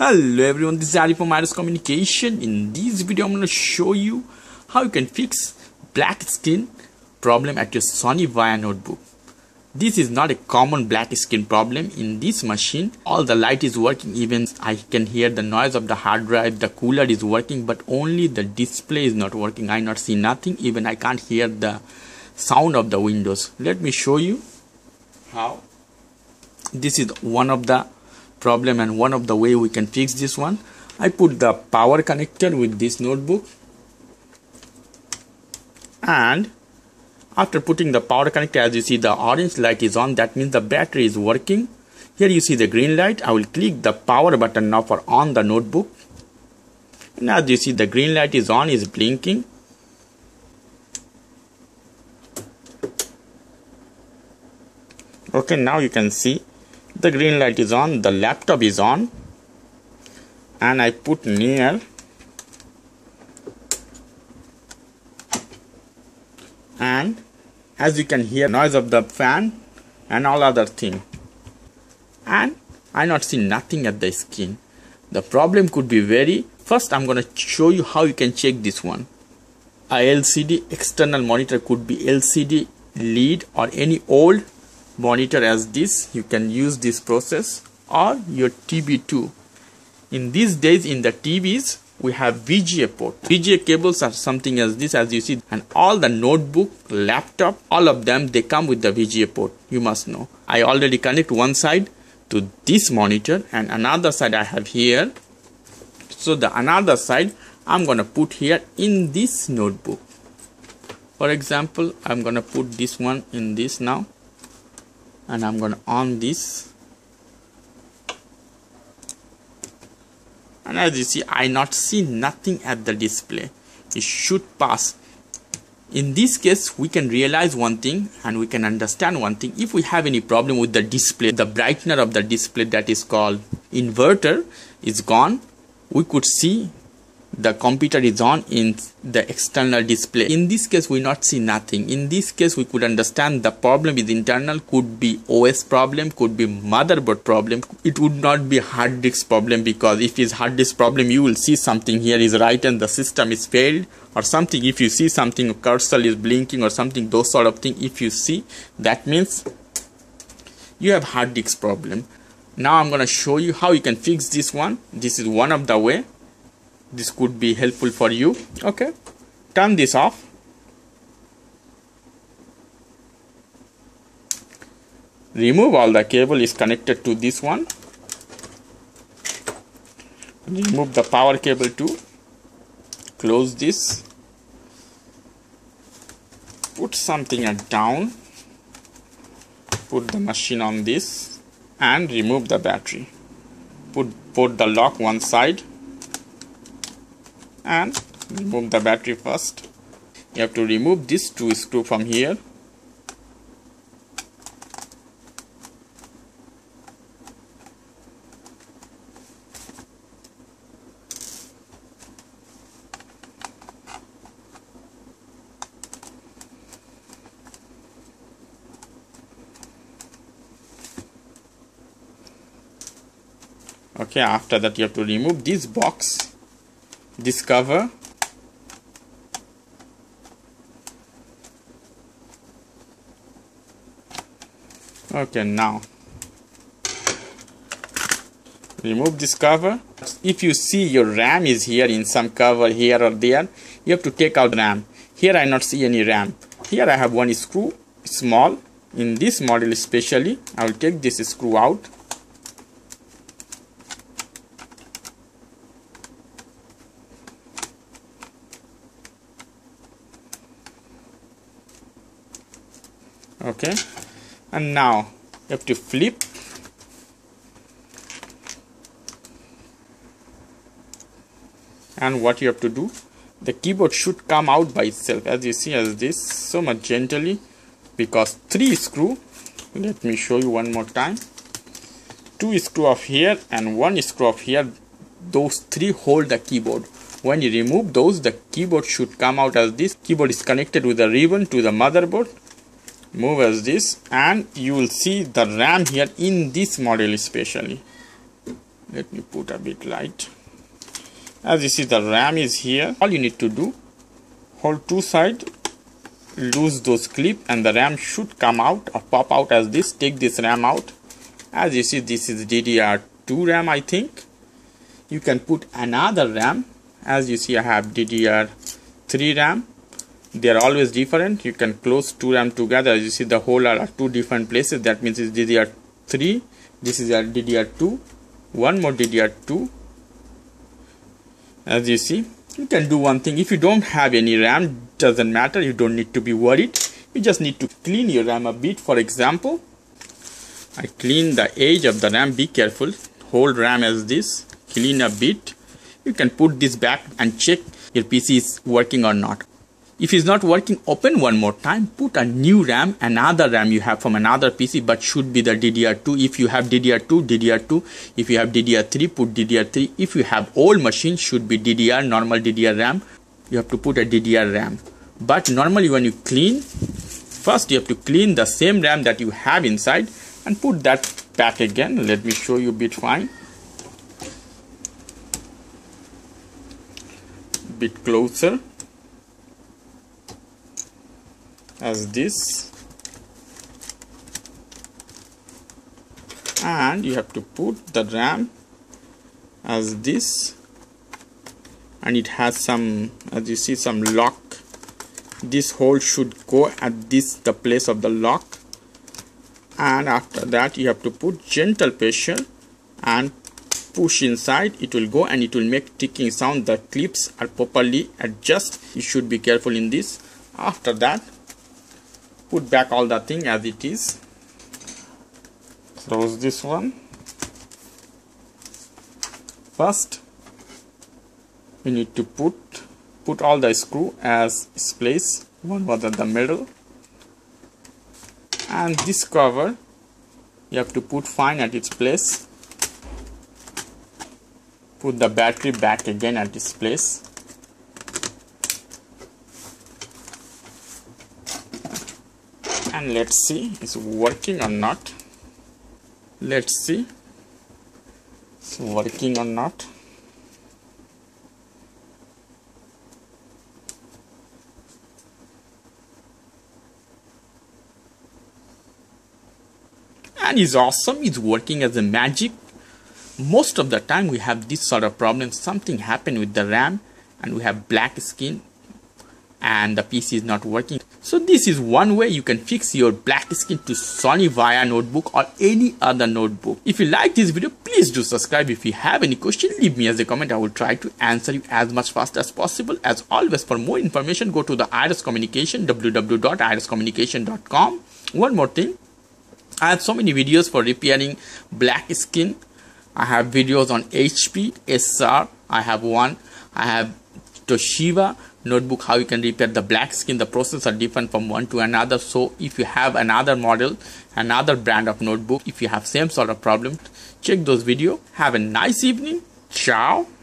Hello everyone, this is Ali from Aires Communication. In this video, I'm going to show you how you can fix black screen problem at your Sony Vaio notebook. This is not a common black screen problem in this machine. All the light is working, even I can hear the noise of the hard drive, the cooler is working, but only the display is not working. I not see nothing, even I can't hear the sound of the windows. Let me show you how. This is one of the problem and one of the way we can fix this one. I put the power connector with this notebook, and after putting the power connector, as you see the orange light is on, that means the battery is working. Here you see the green light. I will click the power button now for on the notebook, and as you see the green light is on, is blinking. Okay, now you can see the green light is on, the laptop is on, and I put near, and as you can hear noise of the fan and all other thing, and I not see nothing at the screen. The problem could be very first. I'm gonna show you how you can check this one. A LCD external monitor, could be LCD lead or any old monitor as this. You can use this process, or your TV too. In these days, in the TVs we have VGA port. VGA cables are something as this, as you see, and all the notebook, laptop, all of them, they come with the VGA port. You must know. I already connect one side to this monitor, and another side I have here. So the another side I'm gonna put here in this notebook. For example, I'm gonna put this one in this now, and I'm gonna on this, and as you see I not see nothing at the display. It should pass. In this case we can realize one thing, and we can understand one thing. If we have any problem with the display, the brightener of the display, that is called inverter, is gone. We could see the computer is on in the external display. In this case we not see nothing. In this case we could understand the problem is internal. Could be OS problem, could be motherboard problem. It would not be hard disk problem, because if it's hard disk problem you will see something here is right and the system is failed or something. If you see something, cursor is blinking or something, those sort of thing, if you see, that means you have hard disk problem. Now I'm gonna show you how you can fix this one. This is one of the way. This could be helpful for you. Okay, turn this off, remove all the cable is connected to this one, remove the power cable too, close this, put something down, put the machine on this, and remove the battery, put the lock one side, and remove the battery first. You have to remove this two screw from here, okay. After that you have to remove this box, this cover, okay. Now remove this cover. If you see your RAM is here in some cover here or there, you have to take out RAM. Here I not see any RAM. Here I have one screw small in this model, especially I will take this screw out. Okay, and now you have to flip, and what you have to do, the keyboard should come out by itself, as you see as this, so much gently, because three screw. Let me show you one more time. two screw up here and one screw up here. Those three hold the keyboard. When you remove those, the keyboard should come out as this. Keyboard is connected with a ribbon to the motherboard. Move as this, and you will see the RAM here in this model especially. Let me put a bit light. As you see, the RAM is here. All you need to do, hold two sides, loose those clips, and the RAM should come out or pop out as this. Take this RAM out. As you see, this is DDR2 RAM, I think. You can put another RAM. As you see, I have DDR3 RAM. They are always different. You can close two RAM together. As you see, the whole are two different places. That means it's DDR3. This is a DDR2. One more DDR2. As you see, you can do one thing. If you don't have any RAM, doesn't matter. You don't need to be worried. You just need to clean your RAM a bit. For example, I clean the edge of the RAM. Be careful. Hold RAM as this. Clean a bit. You can put this back and check your PC is working or not. If it's not working, open one more time. Put a new RAM, another RAM you have from another PC, but should be the DDR2. If you have DDR2, DDR2. If you have DDR3, put DDR3. If you have old machine, should be DDR, normal DDR RAM. You have to put a DDR RAM. But normally when you clean, first you have to clean the same RAM that you have inside and put that back again. Let me show you a bit fine. Bit closer. As this, and you have to put the RAM as this, and it has some, as you see, some lock. This hole should go at this, the place of the lock, and after that you have to put gentle pressure and push inside. It will go and it will make ticking sound. The clips are properly adjusted. You should be careful in this. After that, put back all the thing as it is. Close this one first. You need to put all the screw as is placed. One was at the middle, and this cover you have to put fine at its place. Put the battery back again at its place. And let's see, it's working or not. Let's see, it's working or not. And it's awesome, it's working as a magic. Most of the time we have this sort of problem. Something happened with the RAM and we have black screen and the PC is not working. So this is one way you can fix your black screen to Sony Vaio notebook or any other notebook. If you like this video, please do subscribe. If you have any question, leave me as a comment. I will try to answer you as much fast as possible. As always, for more information, go to the Aires Communication, www.airescommunication.com. One more thing, I have so many videos for repairing black screen. I have videos on HP, SR, I have one, I have Toshiba notebook, how you can repair the black screen. The process are different from one to another. So if you have another model, another brand of notebook, if you have same sort of problem, check those video. Have a nice evening. Ciao.